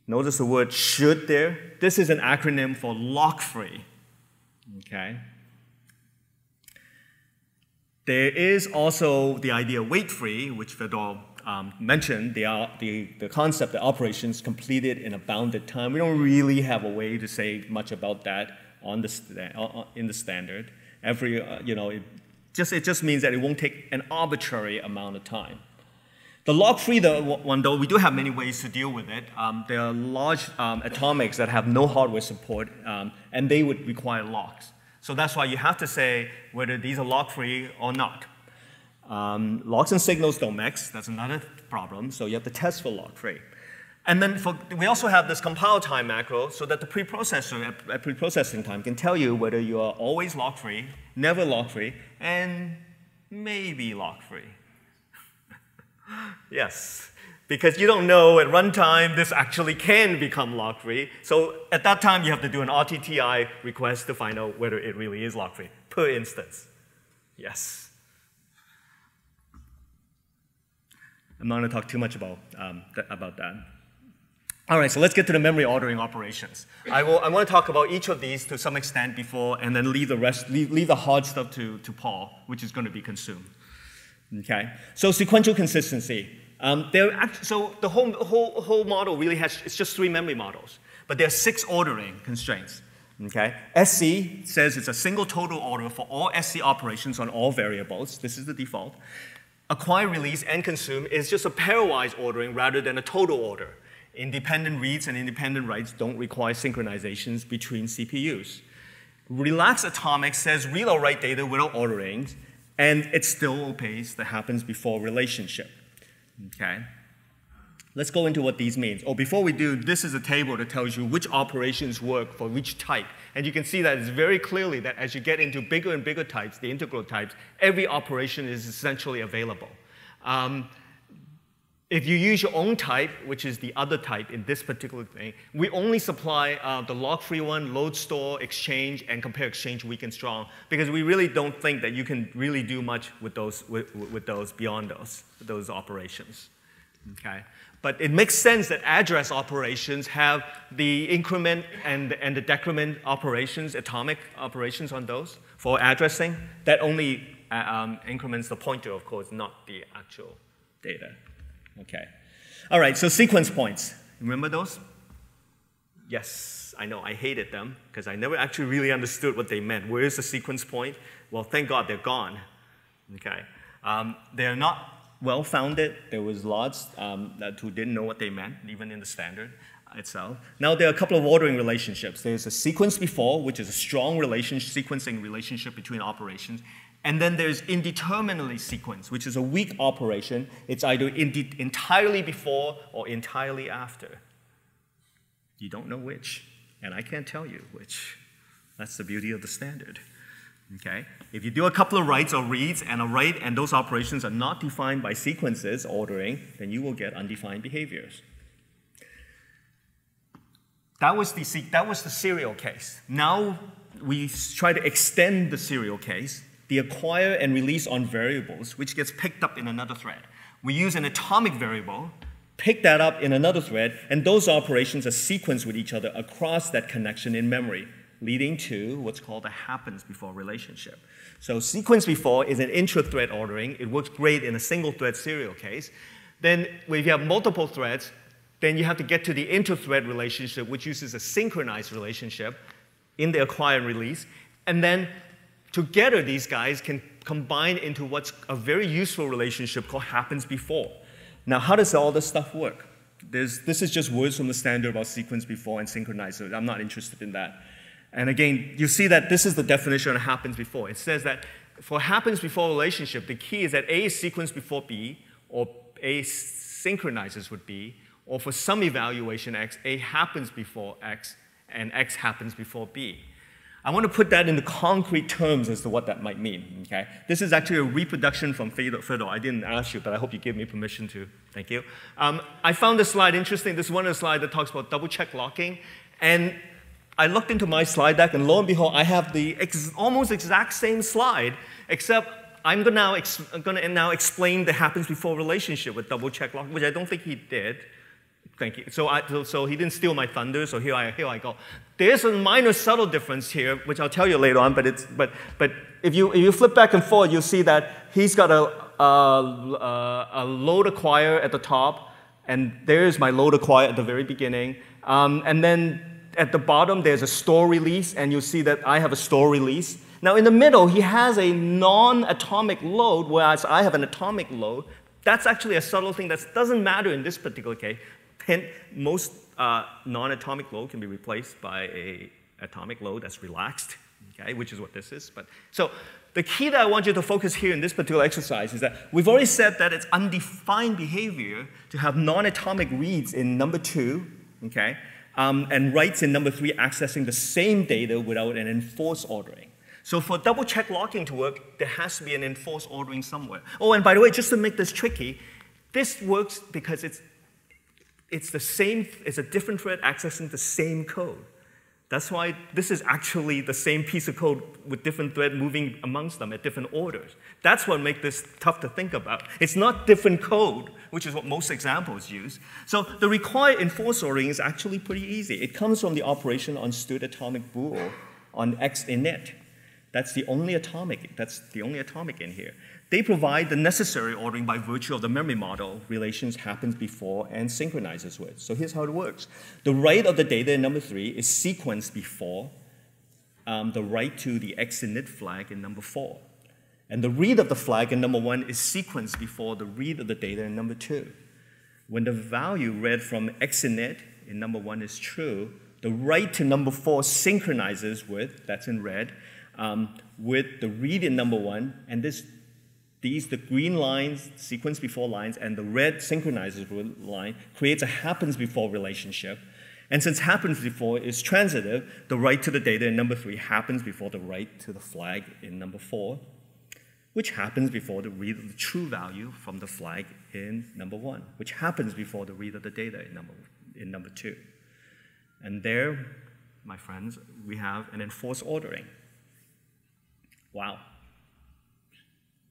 Notice the word should there. This is an acronym for lock-free, okay? There is also the idea of wait-free, which Fedor mentioned, the concept that operations completed in a bounded time. We don't really have a way to say much about that on the in the standard. It just means that it won't take an arbitrary amount of time. The lock-free one, though, we do have many ways to deal with it. There are large atomics that have no hardware support, and they would require locks. So that's why you have to say whether these are lock-free or not. Locks and signals don't mix. That's another problem. So you have to test for lock-free. And then we also have this compile time macro so that the preprocessor at preprocessing time can tell you whether you are always lock-free, never lock-free, and maybe lock-free. Yes, because you don't know at runtime this actually can become lock-free. So at that time, you have to do an RTTI request to find out whether it really is lock-free, per instance. Yes. I'm not going to talk too much about that. All right, so let's get to the memory ordering operations. I want to talk about each of these to some extent before, and then leave the rest, leave the hard stuff to Paul, which is going to be consumed. Okay. So sequential consistency. So the whole model really it's just three memory models, but there are 6 ordering constraints. Okay. SC says it's a single total order for all SC operations on all variables. This is the default. Acquire, release, and consume is just a pairwise ordering rather than a total order. Independent reads and independent writes don't require synchronizations between CPUs. Relaxed atomic says read or write data without ordering, and it's still a pace that happens before relationship. Okay. Let's go into what these means. Oh, before we do, this is a table that tells you which operations work for which type. And you can see that it's very clearly that as you get into bigger and bigger types, the integral types, every operation is essentially available. If you use your own type, which is the other type in this particular thing, we only supply the log-free one, load, store, exchange, and compare exchange weak and strong, because we really don't think that you can really do much with those, beyond those operations. Okay. But it makes sense that address operations have the increment and the decrement operations, atomic operations on those for addressing. That only increments the pointer, of course, not the actual data. Okay. All right, so sequence points. Remember those? Yes, I know. I hated them because I never actually really understood what they meant. Where is the sequence point? Well, thank God they're gone. Okay. They're not well-founded. There was lots who didn't know what they meant, even in the standard itself. Now there are a couple of ordering relationships. There's a sequence before, which is a strong relationship, sequencing relationship between operations. And then there's indeterminately sequenced, which is a weak operation. It's either entirely before or entirely after. You don't know which, and I can't tell you which. That's the beauty of the standard. Okay. If you do a couple of writes or reads and a write and those operations are not defined by sequences, ordering, then you will get undefined behaviors. That was the serial case. Now we try to extend the serial case, the acquire and release on variables, which gets picked up in another thread. We use an atomic variable, pick that up in another thread, and those operations are sequenced with each other across that connection in memory, leading to what's called a happens before relationship. So sequence before is an intra-thread ordering. It works great in a single-thread serial case. Then if you have multiple threads, then you have to get to the inter-thread relationship, which uses a synchronized relationship in the acquire and release. And then together, these guys can combine into what's a very useful relationship called happens before. Now, how does all this stuff work? This is just words from the standard about sequence before and synchronized. So I'm not interested in that. And again, you see that this is the definition of happens before. It says that for happens before relationship, the key is that A is sequenced before B, or A synchronizes with B, or for some evaluation X, A happens before X, and X happens before B. I want to put that into concrete terms as to what that might mean. Okay? This is actually a reproduction from Fedor. I didn't ask you, but I hope you give me permission to. Thank you. I found this slide interesting. This is one of the slides that talks about double-check locking. And I looked into my slide deck, and lo and behold, I have the almost exact same slide, except I'm going to now explain the happens before relationship with double-check locking, which I don't think he did. Thank you. So he didn't steal my thunder, so here I go. There's a minor subtle difference here, which I'll tell you later on, but if you flip back and forth, you'll see that he's got a load acquire at the top, and there's my load acquire at the very beginning, and then at the bottom, there's a store release, and you'll see that I have a store release. Now, in the middle, he has a non-atomic load, whereas I have an atomic load. That's actually a subtle thing that doesn't matter in this particular case. Hint, most non-atomic load can be replaced by an atomic load that's relaxed, okay, which is what this is. But, so the key that I want you to focus here in this particular exercise is that we've already said that it's undefined behavior to have non-atomic reads in number 2, okay, and writes in number 3 accessing the same data without an enforced ordering. So for double-check locking to work, there has to be an enforced ordering somewhere. Oh, and by the way, just to make this tricky, this works because it's the same, it's a different thread accessing the same code. That's why this is actually the same piece of code with different threads moving amongst them at different orders. That's what makes this tough to think about. It's not different code, which is what most examples use. So the required enforce ordering is actually pretty easy. It comes from the operation on std atomic bool on X init. That's the only atomic in here. They provide the necessary ordering by virtue of the memory model. Relations happens before and synchronizes with. So here's how it works. The write of the data in number 3 is sequenced before the write to the X init flag in number 4. And the read of the flag in number 1 is sequenced before the read of the data in number 2. When the value read from X init in number 1 is true, The write to number 4 synchronizes with, that's in red, with the read in number 1, and these, the green lines, sequence before lines, and the red synchronizes with line, creates a happens before relationship. And since happens before is transitive, the write to the data in number 3 happens before the write to the flag in number 4, which happens before the read of the true value from the flag in number 1, which happens before the read of the data in number 2. And there, my friends, we have an enforced ordering. Wow.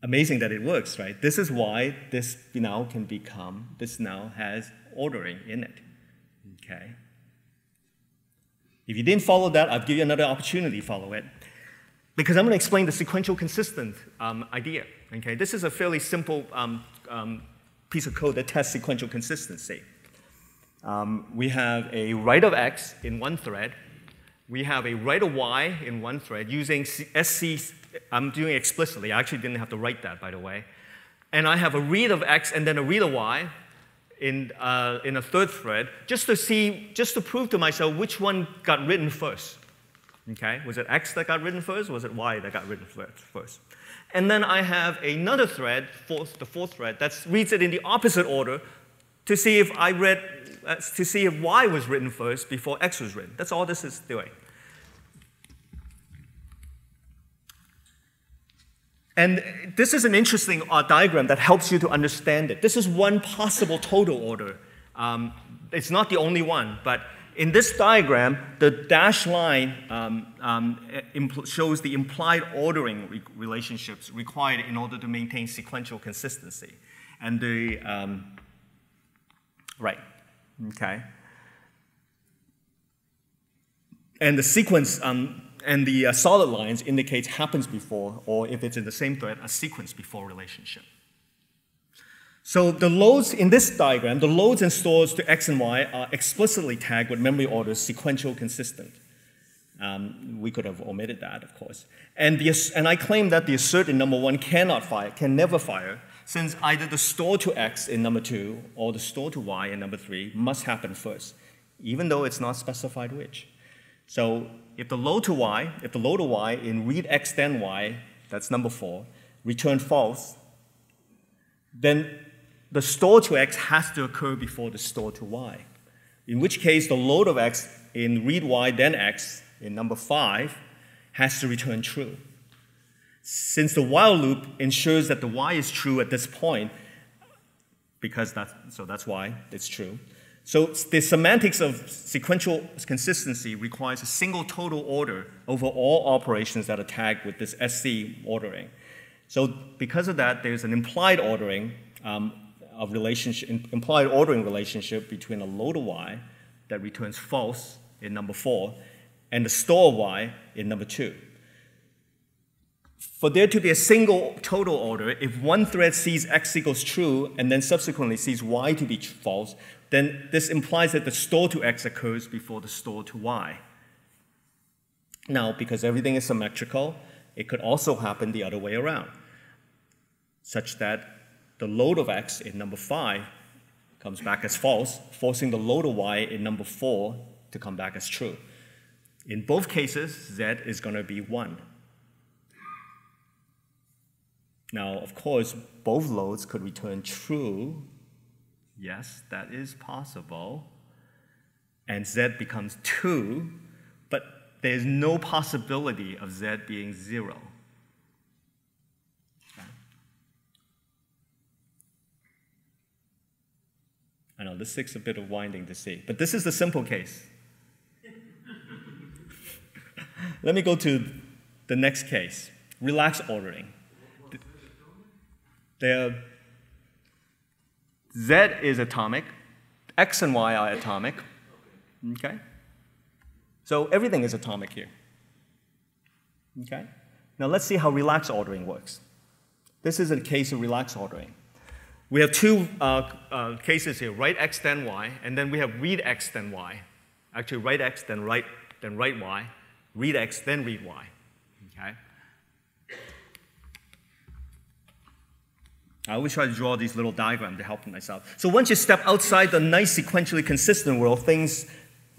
Amazing that it works, right? This is why this now can become, this now has ordering in it, okay? If you didn't follow that, I'll give you another opportunity to follow it, because I'm going to explain the sequential consistent idea, okay? This is a fairly simple piece of code that tests sequential consistency. We have a write of X in one thread. We have a write of Y in one thread using SC, I'm doing it explicitly. I actually didn't have to write that, by the way. And I have a read of X and then a read of Y in a third thread, just to see, just to prove to myself which one got written first. Okay, was it X that got written first, or was it Y that got written first? And then I have another thread, the fourth thread, that reads it in the opposite order to see if I read, to see if Y was written first before X was written. That's all this is doing. And this is an interesting diagram that helps you to understand it. This is one possible total order. It's not the only one, but in this diagram, the dashed line shows the implied ordering relationships required in order to maintain sequential consistency. And the, right, okay. And the sequence, and the solid lines indicates happens before, or if it's in the same thread, a sequence before relationship. So the loads in this diagram, the loads and stores to X and Y are explicitly tagged with memory orders sequential consistent. We could have omitted that, of course. And I claim that the assert in number 1 cannot fire, can never fire, since either the store to X in number 2 or the store to Y in number 3 must happen first, even though it's not specified which. So if the load to Y, if the load to Y in read X then Y, that's number 4, return false, then the store to X has to occur before the store to Y. In which case, the load of X in read Y then X in number 5 has to return true. Since the while loop ensures that the Y is true at this point, because that's why it's true. So the semantics of sequential consistency requires a single total order over all operations that are tagged with this SC ordering. So because of that, there's an implied ordering relationship between a load of Y that returns false in number 4 and the store Y in number 2. For there to be a single total order, if one thread sees X equals true and then subsequently sees Y to be false, then this implies that the store to X occurs before the store to Y. Now, because everything is symmetrical, it could also happen the other way around, such that the load of X in number 5 comes back as false, forcing the load of Y in number 4 to come back as true. In both cases, Z is going to be 1. Now, of course, both loads could return true. Yes, that is possible. And Z becomes 2, but there's no possibility of Z being 0. Okay. I know this takes a bit of winding to see, but this is the simple case. Let me go to the next case, relaxed ordering. Z is atomic, X and Y are atomic, okay? So everything is atomic here, okay? Now let's see how relaxed ordering works. This is a case of relaxed ordering. We have two cases here, write X then Y, and then we have read X then Y. Actually, write X then write Y, read X then read Y, okay? I always try to draw these little diagrams to help myself. So once you step outside the nice sequentially consistent world, things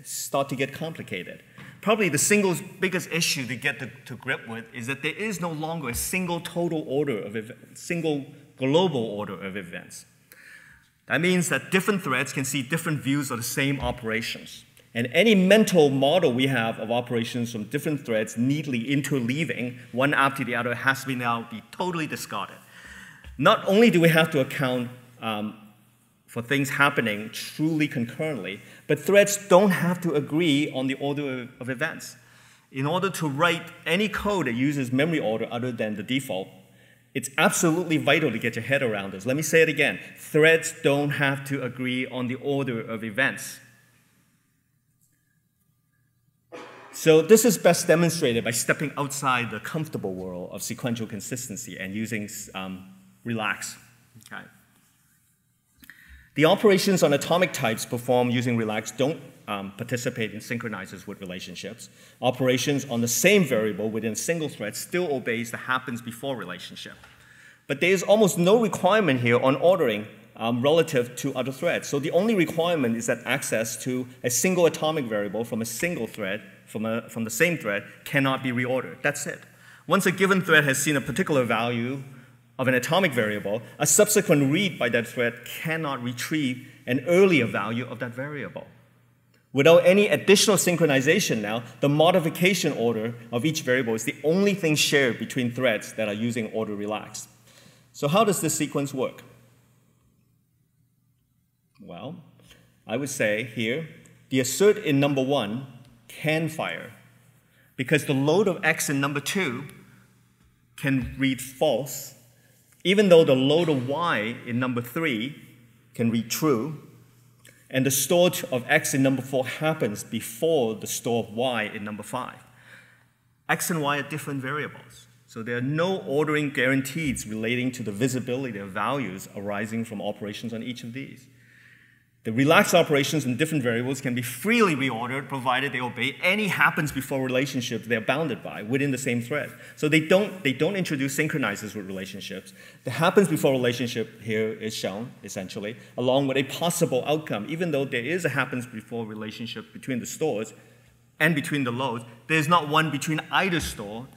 start to get complicated. Probably the single biggest issue to get to grip with is that there is no longer a single total order of events, single global order of events. That means that different threads can see different views of the same operations. And any mental model we have of operations from different threads neatly interleaving one after the other has to be now be totally discarded. Not only do we have to account for things happening truly concurrently, but threads don't have to agree on the order of events. In order to write any code that uses memory order other than the default, it's absolutely vital to get your head around this. Let me say it again. Threads don't have to agree on the order of events. So this is best demonstrated by stepping outside the comfortable world of sequential consistency and using relax. Okay. The operations on atomic types performed using relax don't participate in synchronizers with relationships. Operations on the same variable within a single thread still obeys the happens before relationship. But there is almost no requirement here on ordering relative to other threads. So the only requirement is that access to a single atomic variable from a single thread, from the same thread, cannot be reordered. That's it. Once a given thread has seen a particular value of an atomic variable, a subsequent read by that thread cannot retrieve an earlier value of that variable. Without any additional synchronization now, the modification order of each variable is the only thing shared between threads that are using order relaxed. So how does this sequence work? Well, I would say here, the assert in number 1 can fire because the load of x in number 2 can read false, even though the load of y in number 3 can read true, and the store of x in number 4 happens before the store of y in number 5. X and y are different variables, so there are no ordering guarantees relating to the visibility of values arising from operations on each of these. The relaxed operations in different variables can be freely reordered provided they obey any happens before relationships they're bounded by within the same thread. So they don't introduce synchronizers with relationships. The happens before relationship here is shown, essentially, along with a possible outcome. Even though there is a happens before relationship between the stores and between the loads, there's not one between either store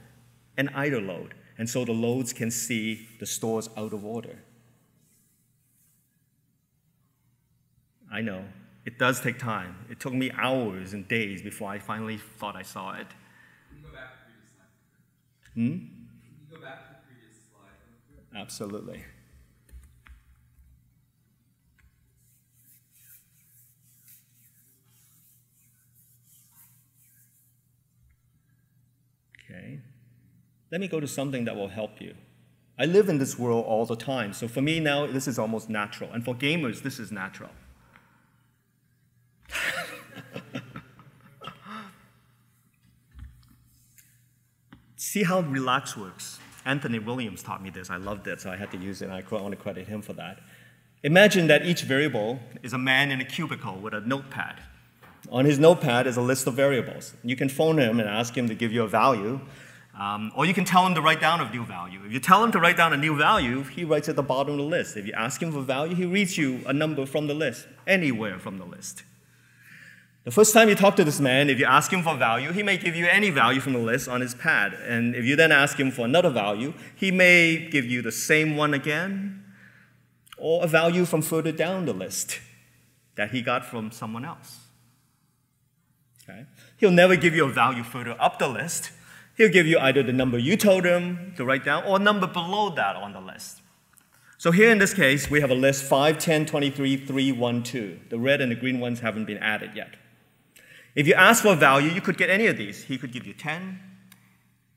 and either load. And so the loads can see the stores out of order. I know, it does take time. It took me hours and days before I finally thought I saw it. Can you go back to the previous slide? Can you go back to the previous slide? Absolutely. Okay. Let me go to something that will help you. I live in this world all the time, so for me now, this is almost natural. And for gamers, this is natural. See how relax works. Anthony Williams taught me this. I loved it, so I had to use it, and I want to credit him for that. Imagine that each variable is a man in a cubicle with a notepad. On his notepad is a list of variables. You can phone him and ask him to give you a value, or you can tell him to write down a new value. If you tell him to write down a new value, he writes at the bottom of the list. If you ask him for value, he reads you a number from the list, anywhere from the list. The first time you talk to this man, if you ask him for value, he may give you any value from the list on his pad. And if you then ask him for another value, he may give you the same one again, or a value from further down the list that he got from someone else. Okay? He'll never give you a value further up the list. He'll give you either the number you told him to write down or a number below that on the list. So here in this case, we have a list 5, 10, 23, 3, 1, 2. The red and the green ones haven't been added yet. If you ask for a value, you could get any of these. He could give you 10.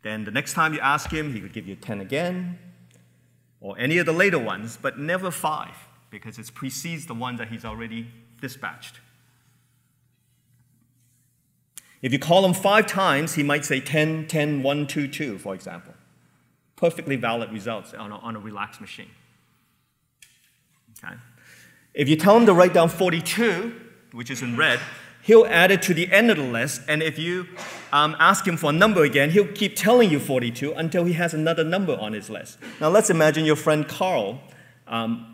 Then the next time you ask him, he could give you 10 again, or any of the later ones, but never 5, because it precedes the one that he's already dispatched. If you call him 5 times, he might say 10, 10, 1, 2, 2, for example. Perfectly valid results on a relaxed machine. Okay. If you tell him to write down 42, which is in red, he'll add it to the end of the list, and if you ask him for a number again, he'll keep telling you 42 until he has another number on his list. Now let's imagine your friend Carl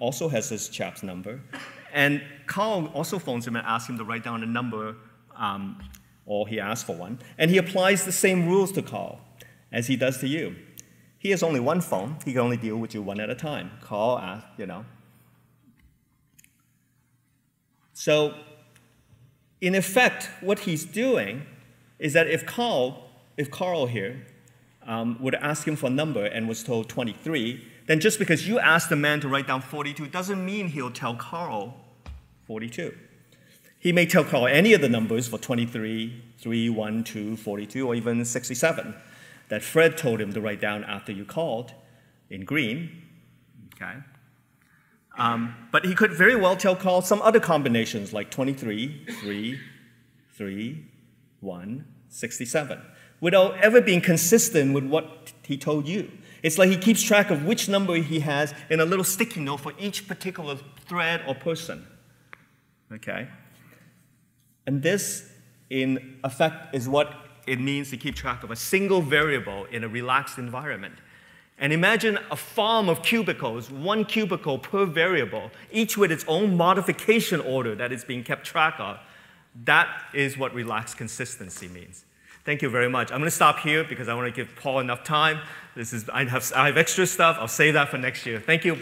also has this chap's number, and Carl also phones him and asks him to write down a number or he asks for one, and he applies the same rules to Carl as he does to you. He has only one phone. He can only deal with you one at a time. Carl asks, you know. So in effect, what he's doing is that if Carl here would ask him for a number and was told 23, then just because you asked the man to write down 42 doesn't mean he'll tell Carl 42. He may tell Carl any of the numbers for 23, 3, 1, 2, 42, or even 67 that Fred told him to write down after you called in green. Okay. But he could very well tell Carl some other combinations like 23, 3, 3, 1, 67, without ever being consistent with what he told you. It's like he keeps track of which number he has in a little sticky note for each particular thread or person. Okay? And this, in effect, is what it means to keep track of a single variable in a relaxed environment. And imagine a farm of cubicles, one cubicle per variable, each with its own modification order that is being kept track of. That is what relaxed consistency means. Thank you very much. I'm going to stop here because I want to give Paul enough time. I have extra stuff. I'll save that for next year. Thank you.